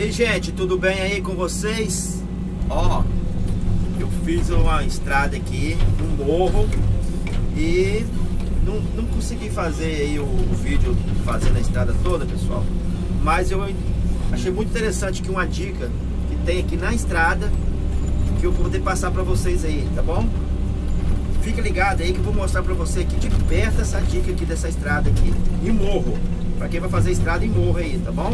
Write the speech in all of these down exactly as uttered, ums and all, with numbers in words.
E gente, tudo bem aí com vocês? Ó, eu fiz uma estrada aqui, um morro, e não, não consegui fazer aí o, o vídeo fazendo a estrada toda, pessoal. Mas eu achei muito interessante que uma dica que tem aqui na estrada, que eu vou poder passar pra vocês aí, tá bom? Fica ligado aí que eu vou mostrar pra você aqui de perto essa dica aqui dessa estrada aqui em morro, pra quem vai fazer estrada em morro aí, tá bom?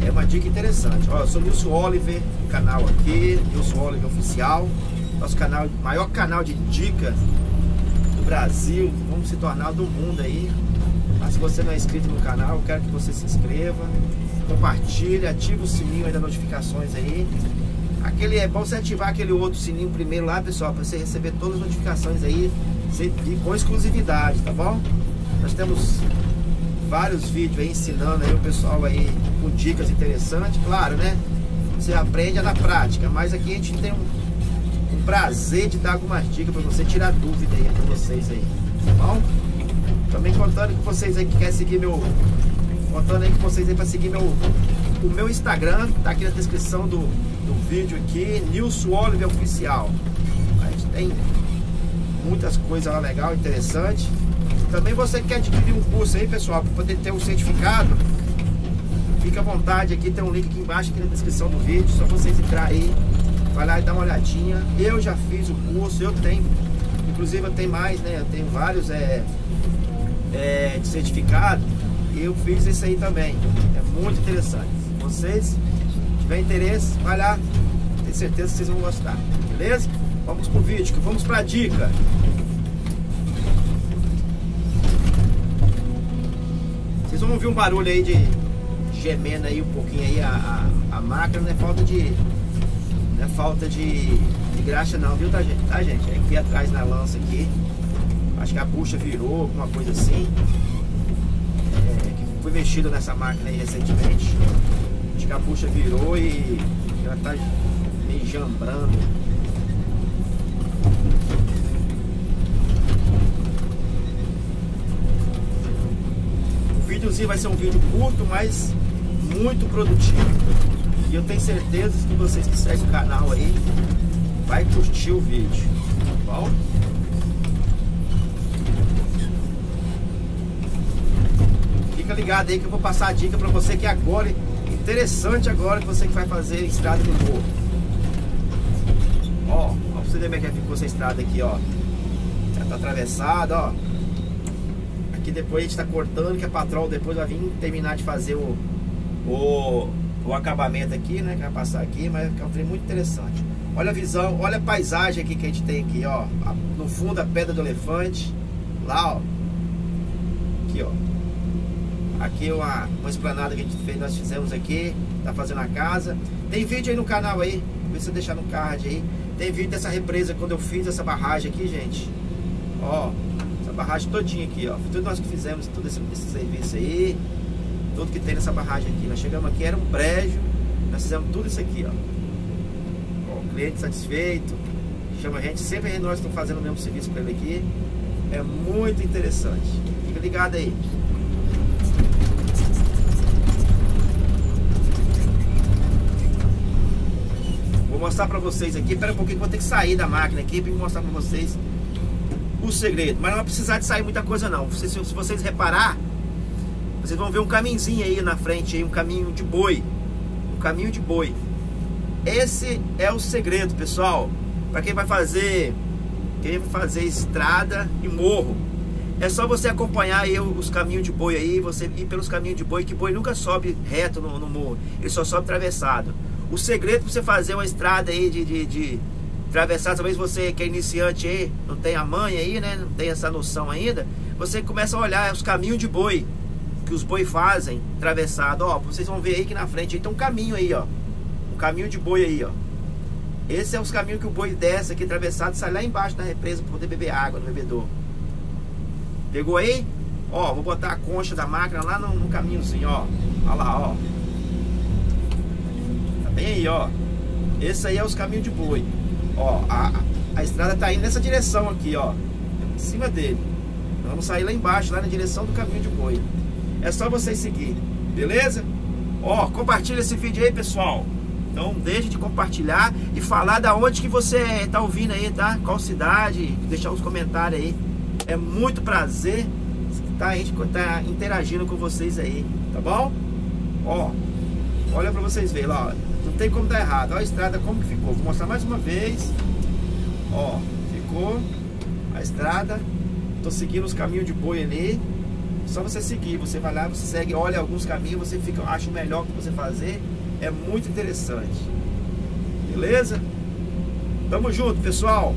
É uma dica interessante. Ó, eu sou o Nilson Oliver, o canal aqui, Nilson Oliver Oficial, nosso canal, maior canal de dica do Brasil, vamos se tornar do mundo aí. Mas se você não é inscrito no canal, eu quero que você se inscreva, compartilhe, ative o sininho aí das notificações aí. Aquele, é bom você ativar aquele outro sininho primeiro lá, pessoal, para você receber todas as notificações aí, com exclusividade, tá bom? Nós temos vários vídeos aí ensinando aí o pessoal aí com dicas interessantes, claro, né? Você aprende na prática, mas aqui a gente tem um, um prazer de dar algumas dicas para você tirar dúvida aí para vocês aí, tá bom? Também contando com vocês aí que querem seguir meu... Contando aí com vocês aí para seguir meu... O meu Instagram, tá aqui na descrição do, do vídeo aqui, Nilson Oliver Oficial. A gente tem muitas coisas lá legal, interessante. Também você quer adquirir um curso aí, pessoal, para poder ter um certificado, fica à vontade aqui, tem um link aqui embaixo, aqui na descrição do vídeo, só vocês entrar aí, vai lá e dá uma olhadinha. Eu já fiz o curso, eu tenho, inclusive eu tenho mais, né, eu tenho vários é, é, de certificado, e eu fiz isso aí também, é muito interessante. Vocês, se tiver interesse, vai lá, tenho certeza que vocês vão gostar, beleza? Vamos pro vídeo, vamos pra dica. Vocês vão ouvir um barulho aí de gemendo aí um pouquinho aí a, a, a máquina, não é falta de não é falta de, de graxa não, viu, tá gente? Tá, gente? É aqui atrás na lança aqui, acho que a bucha virou, alguma coisa assim, é, que foi mexido nessa máquina aí recentemente. A bucha virou e ela tá meio jambrando. O vídeozinho vai ser um vídeo curto, mas muito produtivo. E eu tenho certeza que vocês que seguem o canal aí vai curtir o vídeo, tá bom? Fica ligado aí que eu vou passar a dica pra você que agora... Interessante agora que você que vai fazer estrada no morro. Ó, ó, pra você ver como é que ficou essa estrada aqui, ó. Já tá atravessada, ó. Aqui depois a gente tá cortando, que a patroa depois vai vir terminar de fazer o, o, o acabamento aqui, né? Que vai passar aqui, mas é um trem muito interessante. Olha a visão, olha a paisagem aqui que a gente tem aqui, ó. No fundo a pedra do elefante. Lá, ó. Aqui, ó. Aqui uma, uma esplanada que a gente fez, nós fizemos aqui, tá fazendo a casa. Tem vídeo aí no canal aí, vê se eu deixar no card aí. Tem vídeo dessa represa, quando eu fiz essa barragem aqui, gente. Ó, essa barragem todinha aqui, ó. Tudo nós que fizemos, todo esse, esse serviço aí. Tudo que tem nessa barragem aqui. Nós chegamos aqui, era um brejo. Nós fizemos tudo isso aqui, ó. Ó, o cliente satisfeito. Chama a gente, sempre nós estamos fazendo o mesmo serviço pra ele aqui. É muito interessante. Fica ligado aí. Vou mostrar pra vocês aqui, espera um pouquinho que eu vou ter que sair da máquina aqui pra mostrar pra vocês o segredo, mas não vai precisar de sair muita coisa não. Se, se vocês reparar, vocês vão ver um caminhozinho aí na frente, aí, um caminho de boi, um caminho de boi. Esse é o segredo, pessoal, pra quem vai fazer, quem vai fazer estrada e morro. É só você acompanhar aí os caminhos de boi aí, você ir pelos caminhos de boi, que boi nunca sobe reto no, no morro, ele só sobe atravessado. O segredo para você fazer uma estrada aí de, de, de atravessar, talvez você que é iniciante aí, não tem a manha aí, né? Não tem essa noção ainda. Você começa a olhar os caminhos de boi, que os boi fazem, atravessado. Ó, vocês vão ver aí que na frente aí tem um caminho aí, ó. Um caminho de boi aí, ó. Esse é os caminhos que o boi desce aqui, atravessado, sai lá embaixo na represa para poder beber água no bebedouro. Pegou aí? Ó, vou botar a concha da máquina lá no, no caminhozinho, ó. Olha lá, ó. Bem aí, ó, esse aí é os caminhos de boi, ó, a, a estrada tá indo nessa direção aqui, ó, em cima dele, nós vamos sair lá embaixo, lá na direção do caminho de boi, é só vocês seguir, beleza? Ó, compartilha esse vídeo aí, pessoal. Então deixe de compartilhar e falar da onde que você tá ouvindo aí, tá? Qual cidade, deixar os comentários aí. É muito prazer estar tá, interagindo com vocês aí, tá bom? Ó, olha pra vocês verem lá, ó. Não tem como dar errado. Olha a estrada como que ficou. Vou mostrar mais uma vez. Ó, ficou a estrada. Tô seguindo os caminhos de boi ali. Só você seguir, você vai lá, você segue, olha alguns caminhos, você fica, acha o melhor que você fazer. É muito interessante. Beleza? Tamo junto, pessoal!